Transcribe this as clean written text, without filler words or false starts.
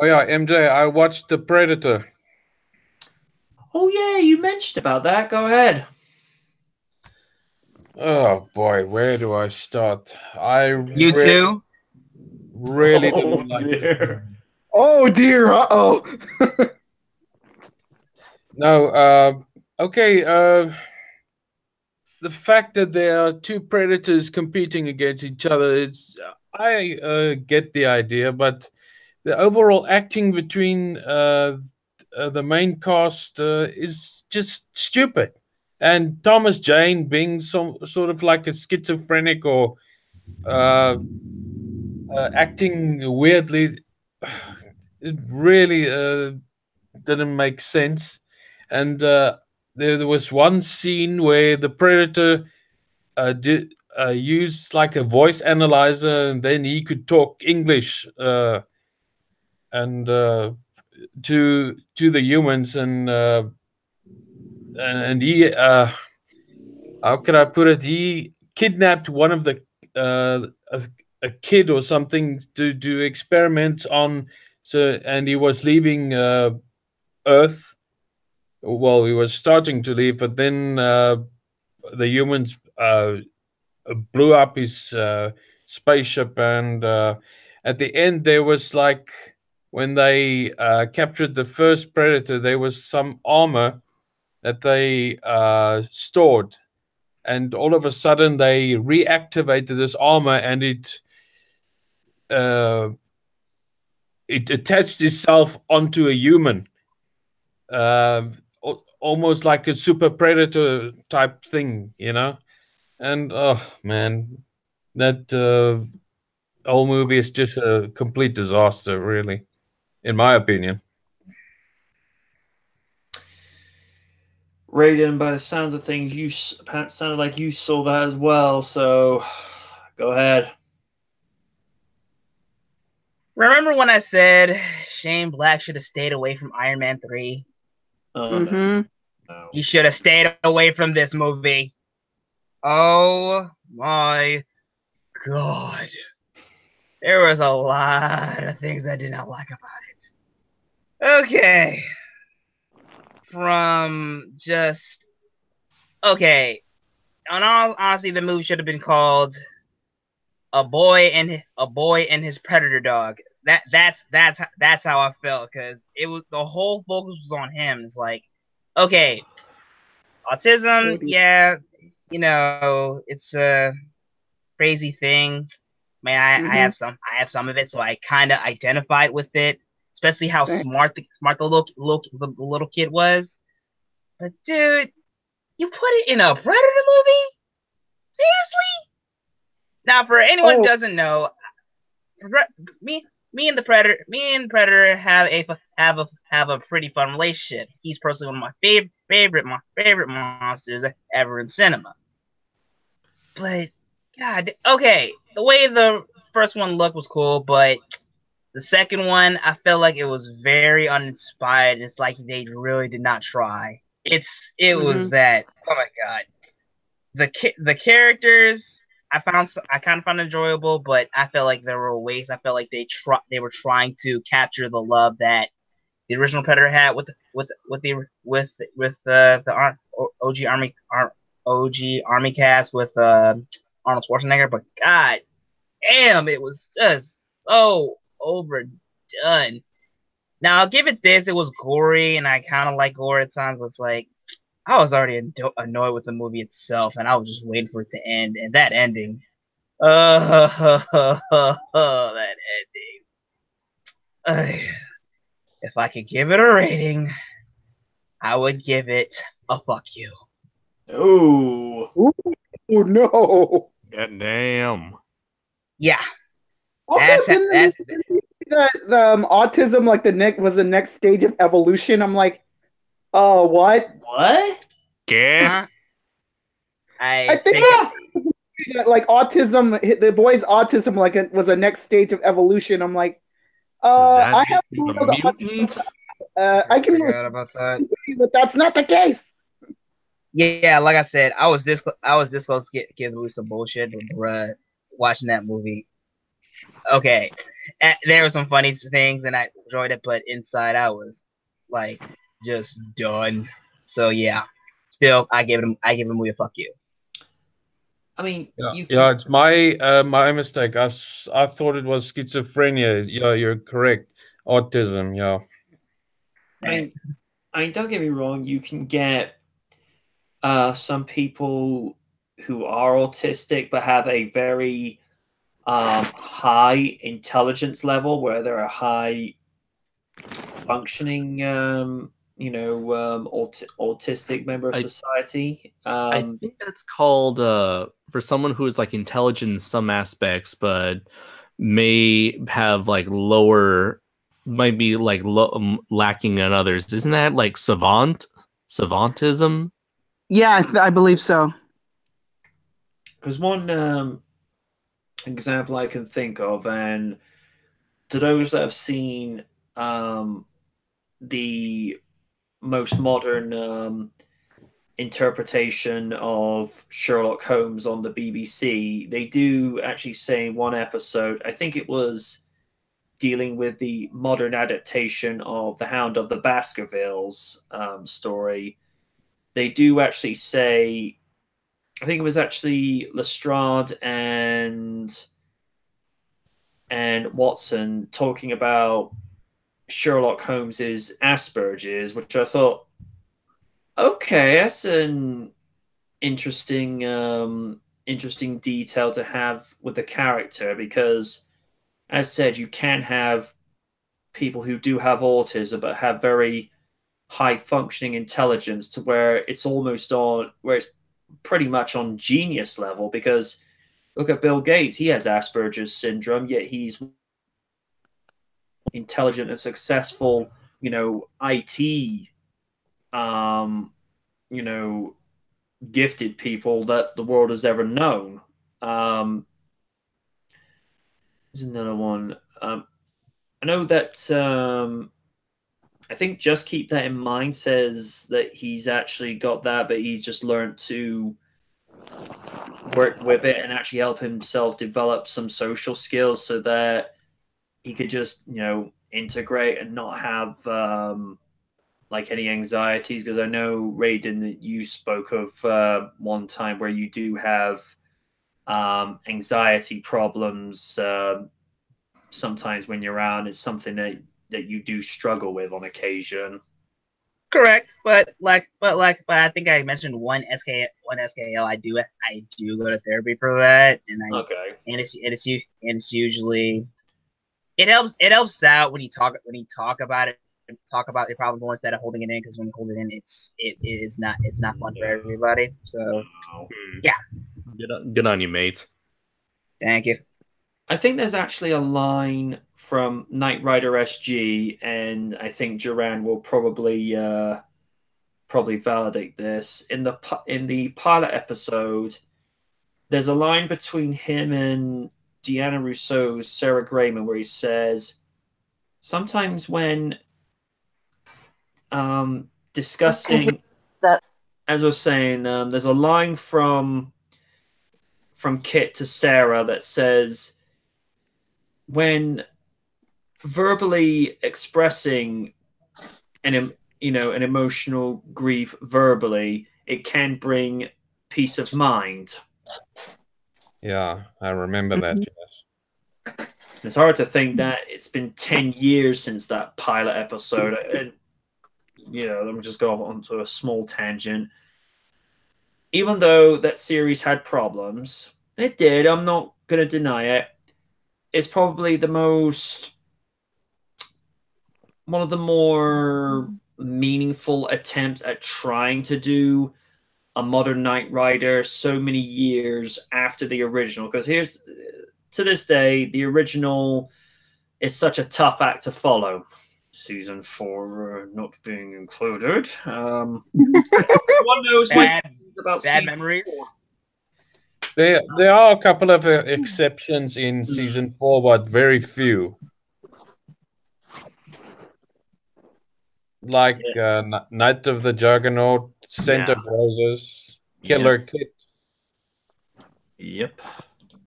Oh yeah, MJ, I watched The Predator. Oh yeah, you mentioned about that. Go ahead. Oh boy, where do I start? Really didn't like it. Oh dear. Uh oh. No. Okay. The fact that there are two predators competing against each other, I get the idea, but the overall acting between the main cast is just stupid. And Thomas Jane being some sort of like a schizophrenic or acting weirdly, it really didn't make sense. And there was one scene where the predator used like a voice analyzer, and then he could talk English to the humans, and he how can I put it? He kidnapped one of the a kid or something to do experiments on. So, and he was leaving Earth. Well, he was starting to leave, but then the humans blew up his spaceship, and at the end there was like, when they captured the first predator, there was some armor that they stored, and all of a sudden they reactivated this armor, and it attached itself onto a human, almost like a super predator type thing, you know. And oh man, that whole movie is just a complete disaster, really, in my opinion. Raiden, by the sounds of things, you sounded like you saw that as well, so go ahead. Remember when I said Shane Black should have stayed away from Iron Man 3? No. He should have stayed away from this movie. Oh my god. There was a lot of things I did not like about it. Okay. Honestly, the movie should have been called A Boy and His Predator Dog. That's how I felt, because it was, the whole focus was on him. It's like, okay, autism, yeah, you know, it's a crazy thing. Man, I have some of it, so I kind of identified with it, especially how smart the little kid was. But dude, you put it in a Predator movie? Seriously? Now, for anyone who doesn't know, me and Predator have a pretty fun relationship. He's personally one of my favorite monsters ever in cinema. But god, okay, the way the first one looked was cool, but the second one, I felt like it was very uninspired. It's like they really did not try. It was that. Oh my god, the characters I kind of found enjoyable, but I felt like there were ways. I felt like they were trying to capture the love that the original Predator had with the OG Army cast with Arnold Schwarzenegger. But god damn, it was just so overdone. Now, I'll give it this, it was gory, and I kind of like gore at times, but it's like, I was already annoyed with the movie itself, and I was just waiting for it to end, and that ending. That ending. If I could give it a rating, I would give it a fuck you. Oh. Oh no. God damn. Yeah. Autism, like the next stage of evolution. I'm like, oh, what? What? Yeah. I think like autism, the boy's autism, like it was a next stage of evolution. I'm like, I have mutants. I can forgot about that, but that's not the case. Yeah, like I said, I was this close to giving me some bullshit, but bruh, watching that movie. Okay, there were some funny things, and I enjoyed it, but inside I was like just done. So yeah, still I give him a movie. Fuck you. I mean, yeah, yeah, it's my my mistake. I thought it was schizophrenia. Yeah, you're correct. Autism. Yeah. I mean, don't get me wrong. You can get some people who are autistic but have a very high intelligence level, where they're a high functioning, autistic member of society. I think that's called for someone who is like intelligent in some aspects, but may have like lower, might be like lacking in others. Isn't that like savantism? Yeah, I believe so. Because one example I can think of, and to those that have seen the most modern interpretation of Sherlock Holmes on the BBC, they do actually say in one episode, I think it was dealing with the modern adaptation of The Hound of the Baskervilles story, they do actually say, I think it was actually Lestrade and Watson talking about Sherlock Holmes's Asperger's, which I thought, okay, that's an interesting interesting detail to have with the character, because as said, you can have people who do have autism but have very high functioning intelligence, to where it's almost on, where it's pretty much on genius level. Because look at Bill Gates, he has Asperger's syndrome, yet he's intelligent and successful, IT, gifted people that the world has ever known. There's another one. I know that I think Just Keep That in Mind says that he's actually got that, but he's just learned to work with it and actually help himself develop some social skills so that he could just, integrate and not have any anxieties. Because I know, Raiden, that you spoke of one time where you do have anxiety problems sometimes when you're around. It's something that you do struggle with on occasion. Correct, but I think I mentioned one SKL. I do go to therapy for that, and it's usually, it helps out when you talk about it, your problem more, instead of holding it in, because when you hold it in, it's not fun for everybody. So yeah, good on you, mate. Thank you. I think there's actually a line from Knight Rider SG, and I think Duran will probably validate this. In the pilot episode, there's a line between him and Deanna Rousseau's Sarah Grayman where he says, sometimes when discussing that, as I was saying, there's a line from Kit to Sarah that says, when verbally expressing an emotional grief verbally, it can bring peace of mind. Yeah, I remember that. Yes. It's hard to think that it's been 10 years since that pilot episode. And, let me just go onto a small tangent. Even though that series had problems, and it did, I'm not going to deny it, it's probably one of the more meaningful attempts at trying to do a modern Knight Rider so many years after the original. Because to this day, the original is such a tough act to follow. Season 4 not being included. One knows about bad memories. 4. There are a couple of exceptions in season 4, but very few. Like Knight of the Juggernaut, Scent of Roses, Killer Kit. Yep.